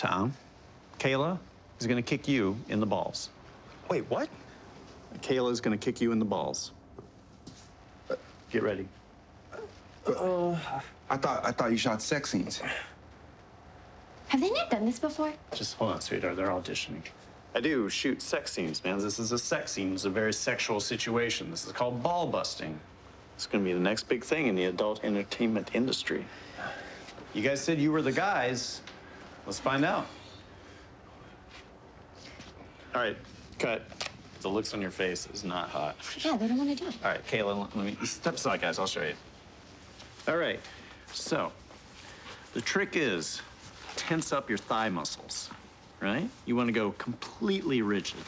Tom, Kayla is gonna kick you in the balls. Wait, what? Kayla's gonna kick you in the balls. Get ready. I thought you shot sex scenes. Have they not done this before? Just hold on, sweetheart. They're auditioning. I do shoot sex scenes, man. This is a sex scene. It's a very sexual situation. This is called ball busting. It's gonna be the next big thing in the adult entertainment industry. You guys said you were the guys. Let's find out. All right, cut. The looks on your face is not hot. Yeah, they don't want to do it. All right, Kayla, let me step aside, guys. I'll show you. All right, so the trick is tense up your thigh muscles, right? You want to go completely rigid.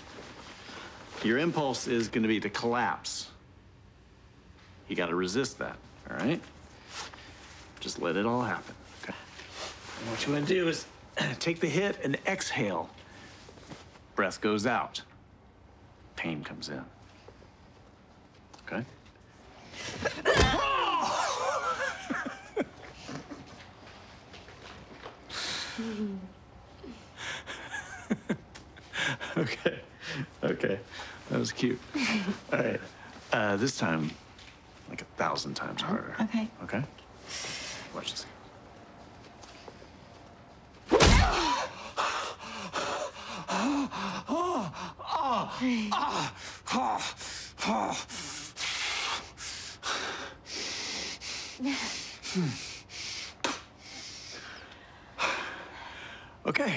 Your impulse is going to be to collapse. You got to resist that, all right? Just let it all happen. Okay. And what you want to do is take the hit and exhale. Breath goes out. Pain comes in. Okay? Okay. Okay. That was cute. All right. This time, like 1,000 times harder. Okay. Okay? Watch this. Okay,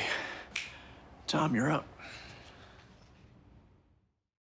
Tom, you're up.